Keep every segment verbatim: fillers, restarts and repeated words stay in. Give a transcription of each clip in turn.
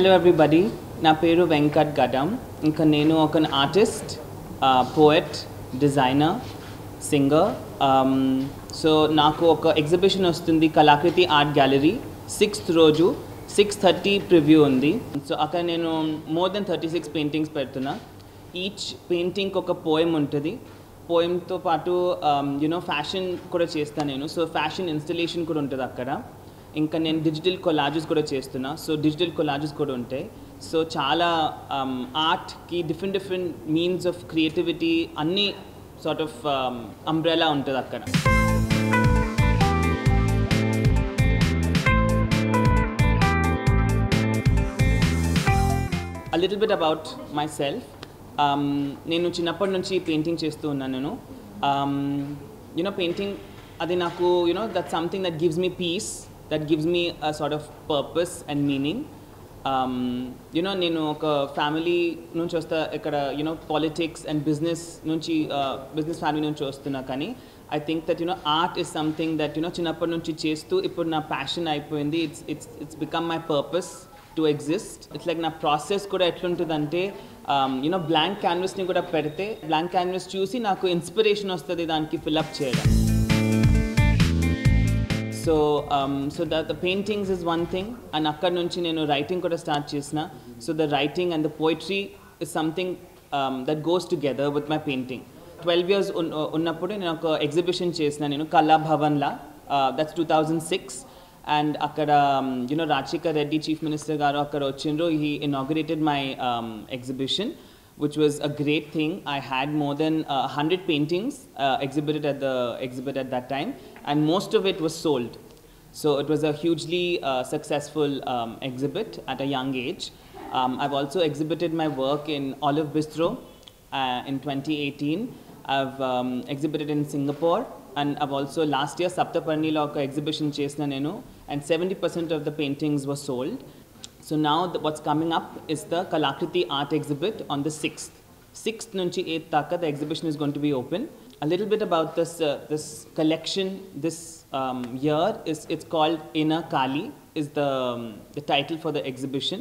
Hello everybody, na peru Venkat Gaddam. Inka nenu okan artist, uh, poet, designer, singer. Um, so naku oka exhibition ostundi Kalakriti Art Gallery, sixth roju, six thirty preview undi. So akka nenu more than thirty-six paintings pertuna. Each painting oka poem untadi. Poem to patu um, you know fashion kuda chestha nenu. So fashion installation kuda untadi akkada. Inka nenu digital collages kuda chestuna, so digital collages kuda untayi. So chala um, art ki different different means of creativity anni sort of um, umbrella untadi akkada. A little bit about myself. um nenu chinnappudu nunchi painting chestu unnanu nenu. um you know painting adi naku you know that's something that gives me peace. That gives me a sort of purpose and meaning. Um, you know, nenu oka family nunchi ostha ikkada, you know, politics and business nunchi uh, business family nunchi ostuna kani I think that you know art is something that you know chinnappudu nunchi chestu ippudu na passion ayipoyindi. It's it's it's become my purpose to exist. It's like na process kuda etluntadante um you know blank canvas ni kuda pedte blank canvas chusi naku inspiration ostadi daniki fill up cheyadam. So, um, so that the paintings is one thing, and akkad nunchi nenu writing kuda start chesna. So the writing and the poetry is something um, that goes together with my painting. twelve years unnappudu nenu oka exhibition chesna nenu Kala Bhavan la, uh, that's two thousand six, and akkada um, you know Rachika Reddy Chief Minister garu akkada ochindro. He inaugurated my um, exhibition, which was a great thing. I had more than uh, one hundred paintings uh, exhibited at the exhibit at that time, and most of it was sold. So it was a hugely uh, successful um, exhibit at a young age. Um, I've also exhibited my work in Olive Bistro uh, in twenty eighteen. I've um, exhibited in Singapore, and I've also last year Sapta Parni Lok exhibition chesna nenu, and seventy percent of the paintings were sold. So now the, what's coming up is the Kalakriti Art Exhibit on the sixth. sixth nunchi eighth taka the exhibition is going to be open. A little bit about this uh, this collection this um, year is it's called Inner Kali is the um, the title for the exhibition.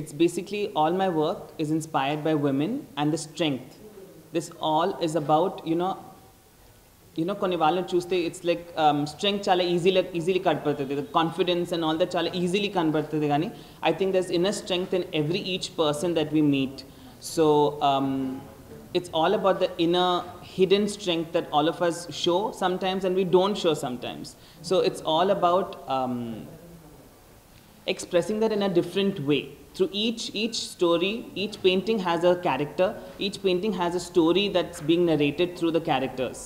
It's basically all my work is inspired by women and the strength. This all is about you know you know konni vallu chuste it's like um, strength chala easily easily kanpadtadi, the confidence and all that chala easily kanpadtadi gani I think there's inner strength in every each person that we meet. So um, it's all about the inner hidden strength that all of us show sometimes and we don't show sometimes. So it's all about um, expressing that in a different way. Through each each story, each painting has a character, each painting has a story that's being narrated through the characters.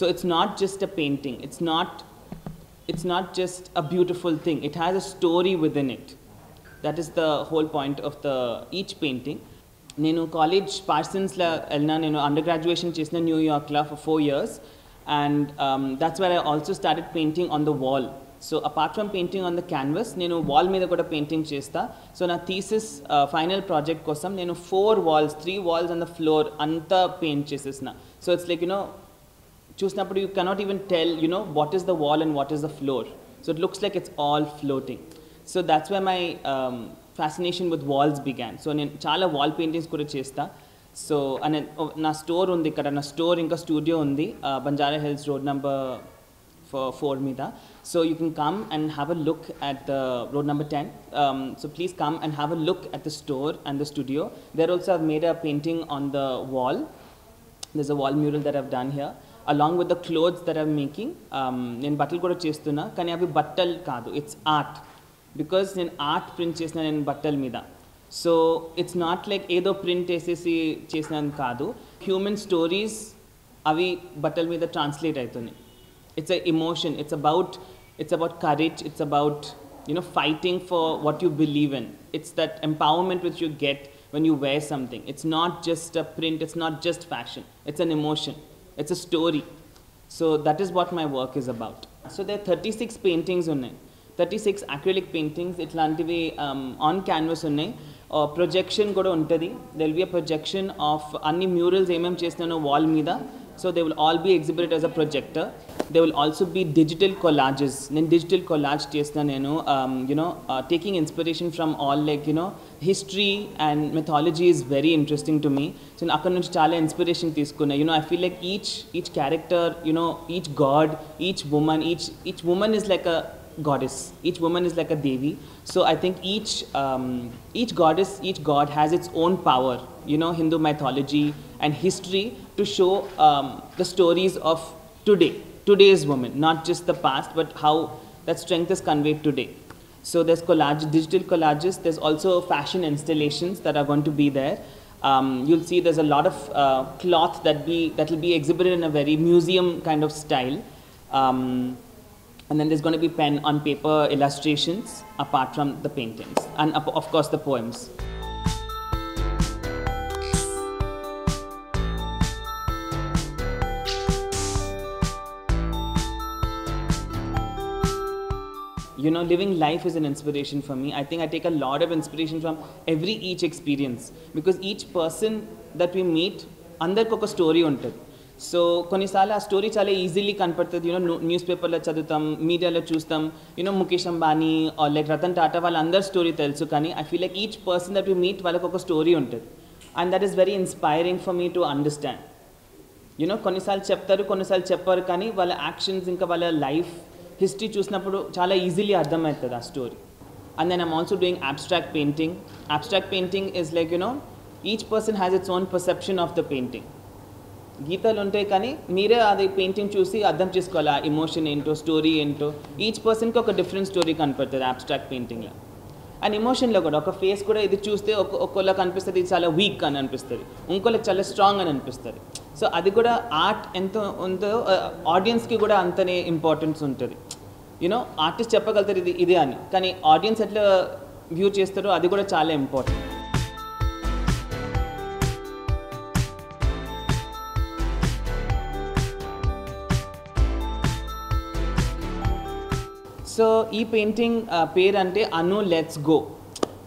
So it's not just a painting, it's not it's not just a beautiful thing, it has a story within it. That is the whole point of the each painting. Nenu college Parsons la elna nenu undergraduation chesna New York la for four years, and um, that's where I also started painting on the wall. So apart from painting on the canvas, nenu wall meeda kuda painting chesta. So na thesis uh, final project kosam nenu four walls three walls on the floor anta paint chesesna. So it's like you know చూసినప్పుడు you cannot even tell you know what is the wall and what is the floor. So it looks like it's all floating. So that's where my um, fascination with walls began. So నేను చాలా wall paintings కూడా చేస్తా. So అనే నా store ఉంది ఇక్కడ, నా store ఇంకా స్టూడియో ఉంది Banjara Hills road number four మీద. So you can come and have a look at the road number ten. Um, so please come and have a look at the store and the studio. There also I've made a painting on the wall. There's a wall mural that I've done here. Along with the clothes that I'm making, nen battal kuda chestuna kani avi battal kaadu, it's art, because nen art print chesna nen battal mida. So it's not like edo print esesi chesnan kaadu, human stories avi battal mida translate aitundi. It's a emotion, it's about it's about courage, it's about you know fighting for what you believe in. It's that empowerment which you get when you wear something. It's not just a print, it's not just fashion, it's an emotion. It's a story. So that is what my work is about. So there are thirty-six paintings unnai, thirty-six acrylic paintings itlantivi um, on canvas unnai. Uh, projection kuda untadi, there will be a projection of anni murals em em chesnano wall meeda. So they will all be exhibited as a projector. there will also be digital collages. In digital collage, um, you know, uh, taking inspiration from all, like, you know, history and mythology is very interesting to me. So, chala inspiration teeskuna. You know, I feel like each each character, you know, each god, each woman, each each woman is like a goddess. Each woman is like a devi. So I think each um, each goddess, each god has its own power. You know, Hindu mythology and history to show um, the stories of today. Today's woman, not just the past, but how that strength is conveyed today. So there's collage, digital collages. There's also fashion installations that are going to be there. Um, you'll see there's a lot of uh, cloth that be that will be exhibited in a very museum kind of style. Um, and then there's going to be pen on paper illustrations apart from the paintings and of course the poems. You know, living life is an inspiration for me. I think I take a lot of inspiration from every each experience because each person that we meet, andar koka story untad. So konni saala a story chale easily kanpadtadi. You know, newspaper la chadutam, media la choostam. You know, Mukesh Ambani or like Ratan Tata wal andar story telusu kani. I feel like each person that we meet wala koka story untad, and that is very inspiring for me to understand. You know, konni saal cheptaru, konni saal chepparu kani wala actions inka wala life. History choosnappudu chala easily ardham aytadi aa story. And then I'm also doing abstract painting. Abstract painting is like, you know, each person has its own perception of the painting. Geethalu untayi kani meere adi painting chusi ardham chesukola emotion ento story ento. Each person ki oka different story kanapadtadi abstract painting la. And emotion lo kuda oka face kuda idi chuste okkola kanipistadi chala weak ani anipistadi, inkola chala strong ani anipistadi. So adi kuda art ento undo audience ki kuda antane importance untadi. You know, artist cheppagalutar idi ide ani kani audience etla view chestaro adi kuda chala important. So ee painting uh, pair ante Anu Let's Go.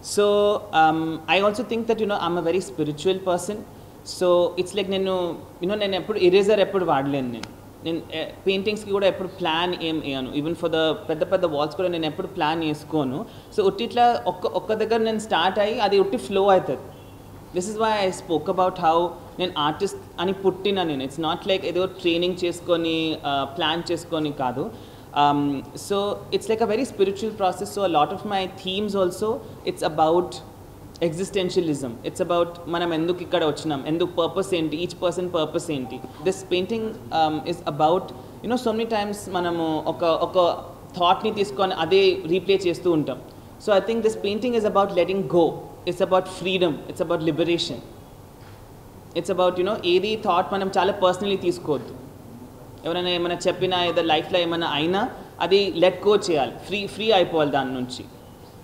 So um, I also think that, you know, I'm a very spiritual person. So it's like nenu, you know, nenu eppudu eraser eppudu vaadalenu nenu. Nen paintings ki kuda eppudu plan em ayanu, even for the pedda pedda walls kuda nenu eppudu plan cheskonu. So uttitla okka okka daggara nenu start ayi adi utti flow aytadi. This is why I spoke about how nenu artist ani puttina nenu. It's not like edo training cheskoni uh, plan cheskoni kaadu. Um, so it's like a very spiritual process. So a lot of my themes also, it's about existentialism. It's about manam enduku ikkada vachinam, enduku purpose enti, each person purpose enti. This painting um, is about, you know, so many times manamu oka oka thought ni teeskoni ade replay chestu untam. So I think this painting is about letting go. It's about freedom. It's about liberation. It's about, you know, edi thought manam chala personally teeskodu. ఎవరైనా ఏమైనా చెప్పినా ఏదో లైఫ్లో ఏమైనా అయినా అది let go చేయాలి, free free అయిపోవాలి దాని నుంచి.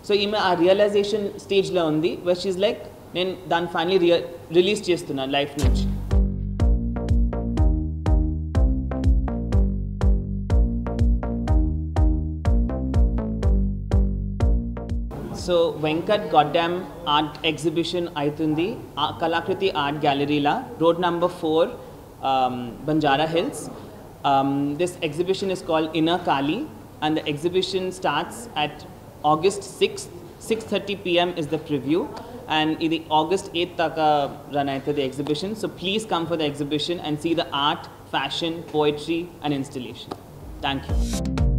సో ఈమె ఆ రియలైజేషన్ స్టేజ్లో ఉంది వెర్ షీజ్ లైక్ నేను దాన్ని ఫైనలీ రియా రిలీజ్ చేస్తున్నాను లైఫ్ నుంచి. So Venkat Gaddam art exhibition అవుతుంది కళాకృతి ఆర్ట్ గ్యాలరీలా, road number four, Banjara Hills. Um, this exhibition is called Inner Kali, and the exhibition starts at August sixth. six thirty p m is the preview, and idi August eighth taka run aitadi the exhibition. So please come for the exhibition and see the art, fashion, poetry, and installation. Thank you.